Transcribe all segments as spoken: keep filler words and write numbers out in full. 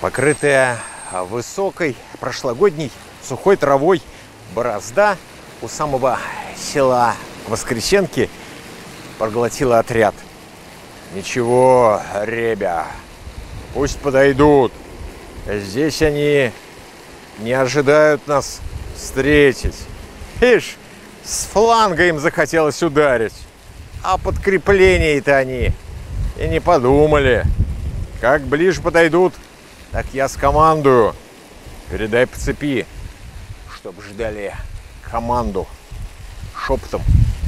Покрытая высокой прошлогодней сухой травой борозда у самого села Воскресенки проглотила отряд. Ничего, ребя, пусть подойдут. Здесь они не ожидают нас встретить. Ишь, с фланга им захотелось ударить. А подкреплений-то они и не подумали. Как ближе подойдут, так я скомандую. Передай по цепи, чтоб ждали команду. Шепотом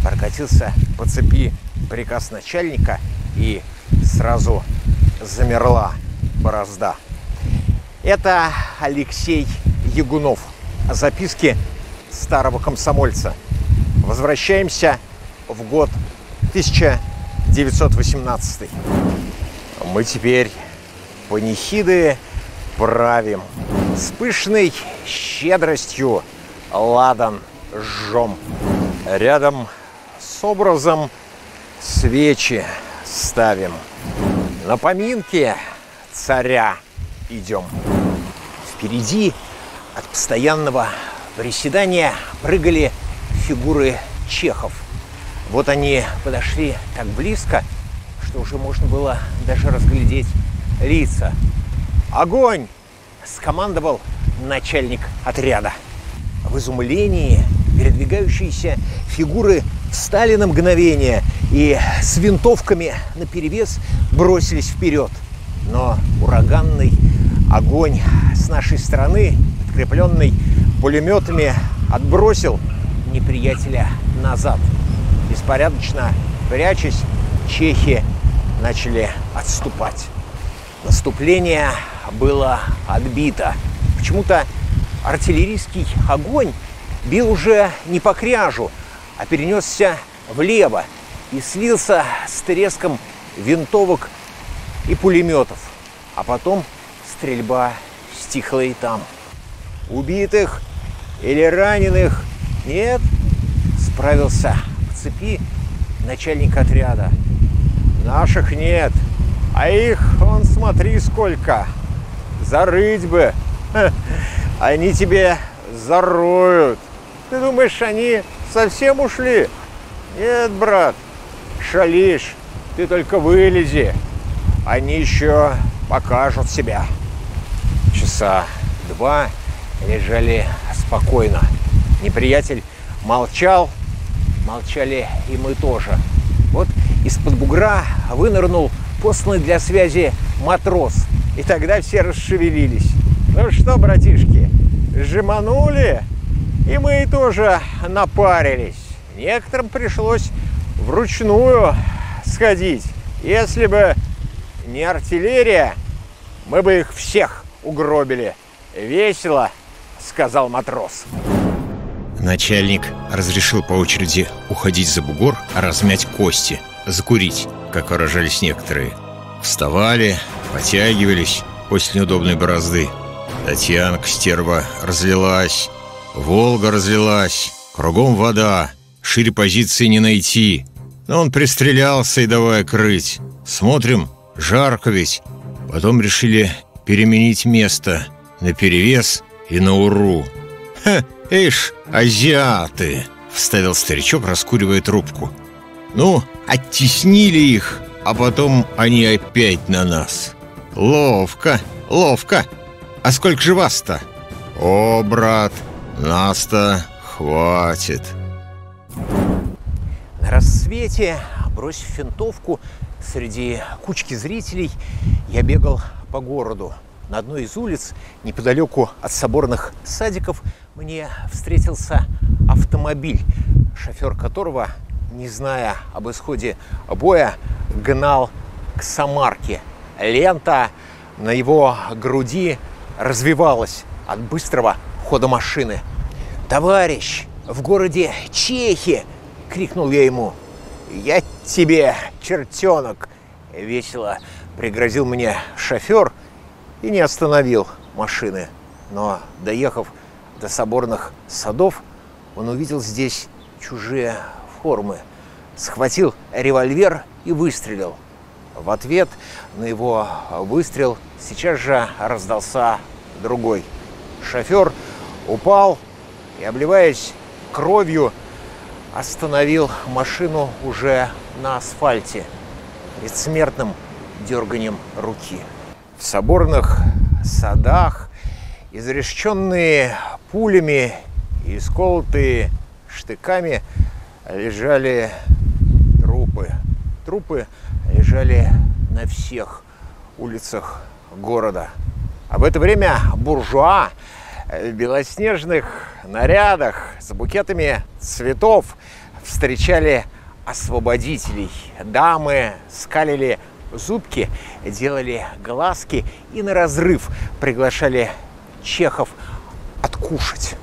прокатился по цепи приказ начальника, и сразу замерла борозда. Это Алексей Ягунов. Записки старого комсомольца. Возвращаемся в год тысяча девятьсот восемнадцатый. Мы теперь панихиды правим. С пышной щедростью ладан жжем. Рядом с образом свечи ставим. На поминки царя идем. Впереди от постоянного приседания прыгали фигуры чехов. Вот они подошли так близко, что уже можно было даже разглядеть лица. «Огонь!» – скомандовал начальник отряда. В изумлении передвигающиеся фигуры встали на мгновение и с винтовками наперевес бросились вперед. Но ураганный огонь с нашей стороны, подкрепленный пулеметами, отбросил неприятеля назад. Беспорядочно прячась, чехи начали отступать. Наступление было отбито. Почему-то артиллерийский огонь бил уже не по кряжу, а перенесся влево и слился с треском винтовок и пулеметов. А потом стрельба стихла и там. Убитых или раненых нет? Справился к цепи начальник отряда. Наших нет, а их, вон, смотри сколько. Зарыть бы. Ха. Они тебе зароют. Ты думаешь, они совсем ушли? Нет, брат, шалишь. Ты только вылези. Они еще покажут себя. Часа два лежали спокойно. Неприятель молчал, молчали и мы тоже. Вот из-под бугра вынырнул посланный для связи матрос. И тогда все расшевелились. Ну что, братишки, сжиманули? И мы тоже напарились. Некоторым пришлось вручную сходить. Если бы не артиллерия, мы бы их всех угробили. Весело, сказал матрос. Начальник разрешил по очереди уходить за бугор, размять кости, закурить, как выражались некоторые. Вставали, потягивались после неудобной борозды. Татьянка, стерва, разлилась. Волга разлилась. Кругом вода. Шире позиции не найти. Но он пристрелялся и давая крыть. Смотрим, жарко ведь. Потом решили переменить место на перевес и на уру. «Ха, ишь, азиаты!» — вставил старичок, раскуривая трубку. «Ну, оттеснили их, а потом они опять на нас. Ловко, ловко! А сколько же вас-то?» «О, брат, нас-то хватит!» На рассвете, бросив винтовку, среди кучки зрителей я бегал по городу. На одной из улиц, неподалеку от соборных садиков, мне встретился автомобиль, шофер которого, не зная об исходе боя, гнал к Самарке. Лента на его груди развивалась от быстрого хода машины. «Товарищ, в городе чехи!» – крикнул я ему. «Я тебе, чертенок!» – весело пригрозил мне шофер и не остановил машины. Но, доехав до соборных садов, он увидел здесь чужие формы, схватил револьвер и выстрелил. в ответ на его выстрел сейчас же раздался другой. Шофер упал и, обливаясь кровью, остановил машину уже на асфальте бессмертным дерганием руки. В соборных садах изрешеченные пулями и исколотые штыками лежали трупы. Трупы лежали на всех улицах города. А в это время буржуа в белоснежных нарядах с букетами цветов встречали освободителей. Дамы скалили зубки, делали глазки и на разрыв приглашали чехов откушать.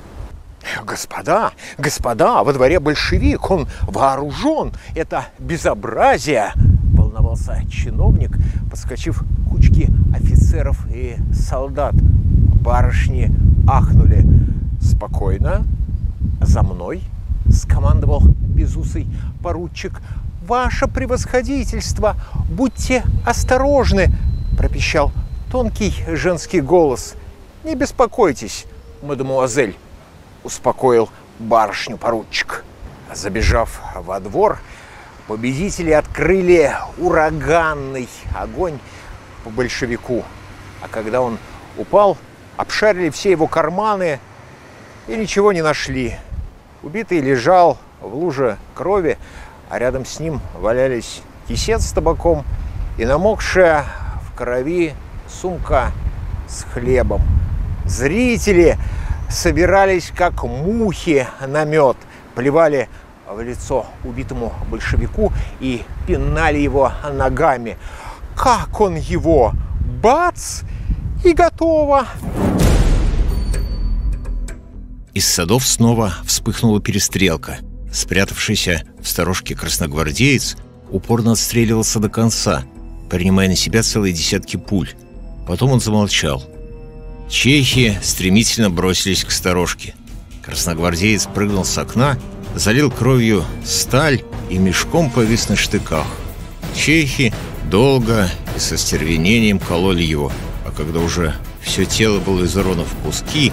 «Господа, господа, во дворе большевик, он вооружен, это безобразие!» — волновался чиновник, подскочив к кучке офицеров и солдат. Барышни ахнули. «Спокойно, за мной!» — скомандовал безусый поручик. «Ваше превосходительство, будьте осторожны!» — пропищал тонкий женский голос. «Не беспокойтесь, мадемуазель», — успокоил барышню поручик. Забежав во двор, победители открыли ураганный огонь по большевику. А когда он упал, обшарили все его карманы и ничего не нашли. Убитый лежал в луже крови, а рядом с ним валялись кисет с табаком и намокшая в крови сумка с хлебом. Зрители собирались как мухи на мед, плевали в лицо убитому большевику и пинали его ногами. Как он его? Бац! И готово! Из садов снова вспыхнула перестрелка. Спрятавшийся в сторожке красногвардеец упорно отстреливался до конца, принимая на себя целые десятки пуль. Потом он замолчал. Чехи стремительно бросились к сторожке. Красногвардеец прыгнул с окна, залил кровью сталь и мешком повис на штыках. Чехи долго и со стервенением кололи его, а когда уже все тело было изорвано в куски,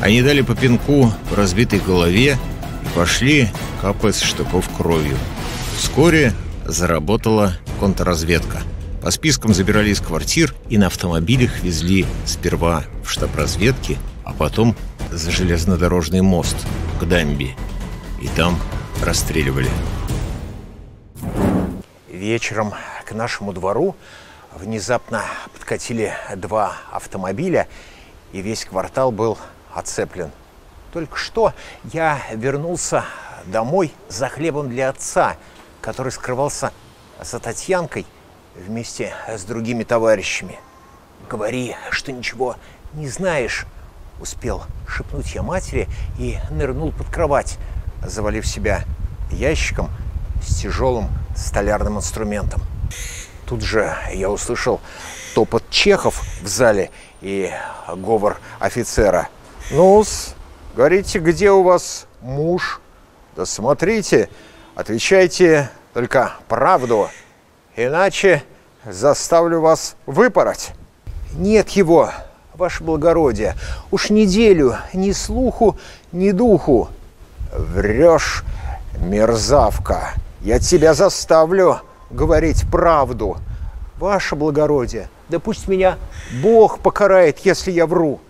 они дали по пинку в разбитой голове и пошли капать с штыков кровью. Вскоре заработала контрразведка. По спискам забирали из квартир и на автомобилях везли сперва в штаб разведки, а потом за железнодорожный мост к дамбе. И там расстреливали. Вечером к нашему двору внезапно подкатили два автомобиля, и весь квартал был оцеплен. Только что я вернулся домой за хлебом для отца, который скрывался за Татьянкой вместе с другими товарищами. «Говори, что ничего не знаешь», — успел шепнуть я матери и нырнул под кровать, завалив себя ящиком с тяжелым столярным инструментом. Тут же я услышал топот чехов в зале и говор офицера. «Ну-с, говорите, где у вас муж? Да смотрите, отвечайте только правду, иначе заставлю вас выпороть». «Нет его, ваше благородие, уж неделю ни слуху, ни духу». «Врешь, мерзавка, я тебя заставлю говорить правду». «Ваше благородие, да пусть меня Бог покарает, если я вру».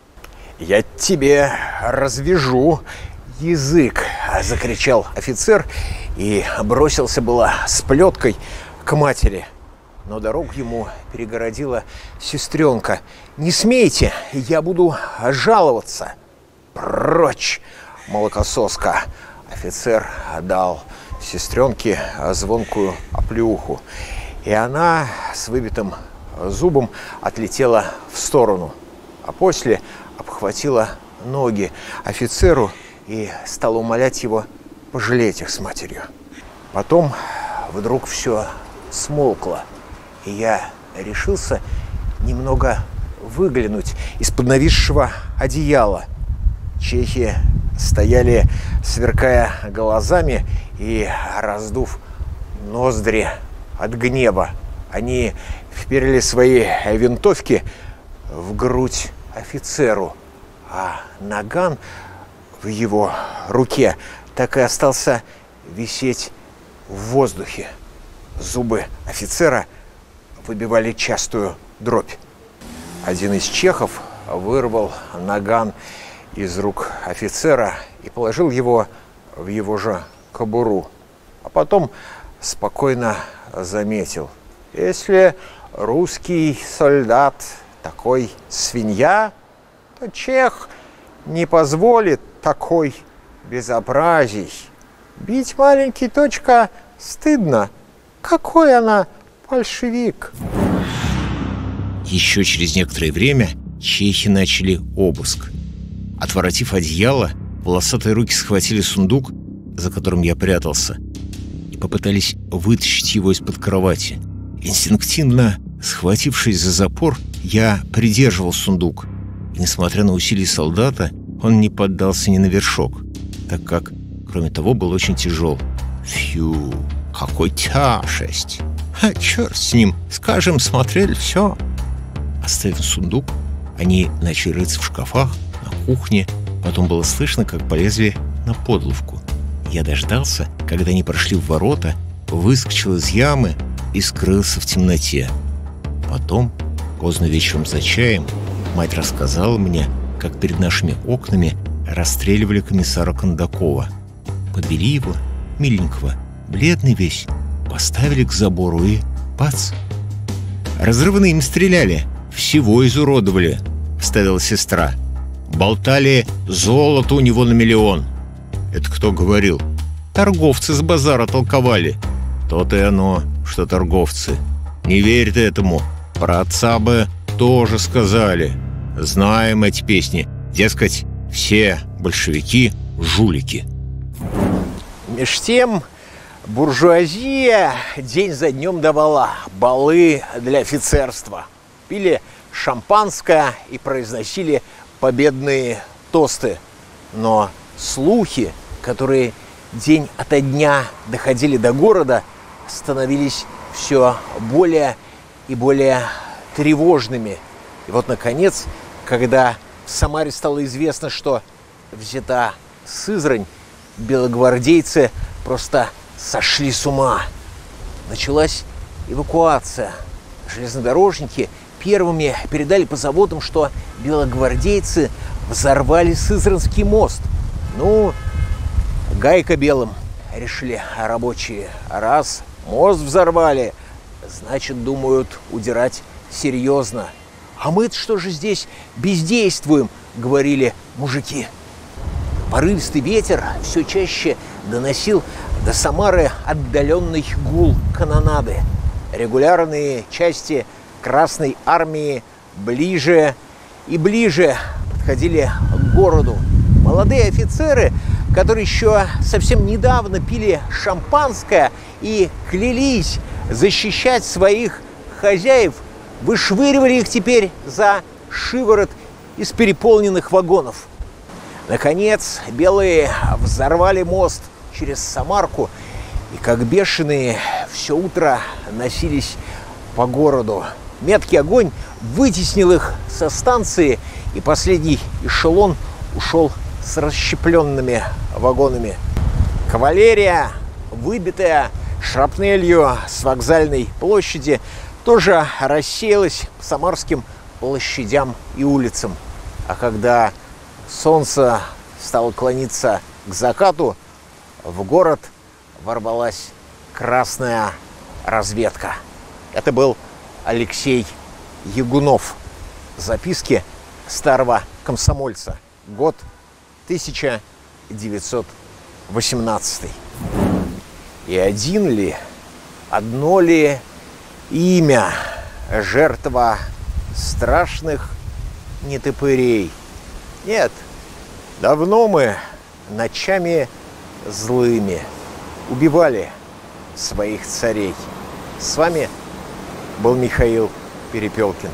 «Я тебе развяжу язык», — закричал офицер и бросился было с плеткой к матери. Но дорогу ему перегородила сестренка. «Не смейте, я буду жаловаться». «Прочь, молокососка!» Офицер дал сестренке звонкую оплеуху, и она с выбитым зубом отлетела в сторону, а после обхватила ноги офицеру и стала умолять его пожалеть их с матерью. Потом вдруг все смолкло, и я решился немного выглянуть из-под нависшего одеяла. Чехи стояли, сверкая глазами и раздув ноздри от гнева. Они вперили свои винтовки в грудь офицеру, а наган в его руке так и остался висеть в воздухе. Зубы офицера выбивали частую дробь. Один из чехов вырвал наган из рук офицера и положил его в его же кобуру, а потом спокойно заметил: если русский солдат такой свинья, то чех не позволит такой безобразий. Бить маленький точка стыдно. Какой она фальшивик. Еще через некоторое время чехи начали обыск. Отворотив одеяло, волосатые руки схватили сундук, за которым я прятался, и попытались вытащить его из-под кровати. Инстинктивно схватившись за запор, я придерживал сундук. И, несмотря на усилия солдата, он не поддался ни на вершок, так как, кроме того, был очень тяжел. Фью, какой тяжесть! А черт с ним, скажем, смотрели все. Оставив сундук, они начали рыться в шкафах, на кухне. Потом было слышно, как полезли на подловку. Я дождался, когда они прошли в ворота, выскочил из ямы и скрылся в темноте. Потом, поздно вечером за чаем, мать рассказала мне, как перед нашими окнами расстреливали комиссара Кондакова. Подвели его, миленького, бледный весь, поставили к забору и бац! Разрывно им стреляли, всего изуродовали, вставила сестра. Болтали, золото у него на миллион. Это кто говорил? Торговцы с базара толковали. То-то и оно, что торговцы. Не верь ты этому. Про отца бы тоже сказали. Знаем эти песни. Дескать, все большевики – жулики. Меж тем буржуазия день за днем давала балы для офицерства. Пили шампанское и произносили победные тосты. Но слухи, которые день ото дня доходили до города, становились все более и более тревожными. И вот, наконец, когда в Самаре стало известно, что взята Сызрань, белогвардейцы просто сошли с ума. Началась эвакуация. Железнодорожники первыми передали по заводам, что белогвардейцы взорвали Сызранский мост. Ну, гайка белым, решили рабочие. Раз мост взорвали, значит, думают, удирать серьезно. А мы-то что же здесь бездействуем, говорили мужики. Порывистый ветер все чаще доносил до Самары отдаленный гул канонады. Регулярные части Красной армии ближе и ближе подходили к городу. Молодые офицеры, которые еще совсем недавно пили шампанское и клялись защищать своих хозяев, вышвыривали их теперь за шиворот из переполненных вагонов. Наконец, белые взорвали мост через Самарку и, как бешеные, все утро носились по городу. Меткий огонь вытеснил их со станции, и последний эшелон ушел с расщепленными вагонами. Кавалерия, выбитая шрапнелью с вокзальной площади, тоже рассеялась по самарским площадям и улицам. А когда солнце стало клониться к закату, в город ворвалась красная разведка. Это был Алексей Ягунов. Записки старого комсомольца. Год тысяча девятьсот восемнадцатый. И один ли, одно ли имя жертва страшных нетопырей? Нет, давно мы ночами злыми убивали своих царей. С вами был Михаил Перепелкин.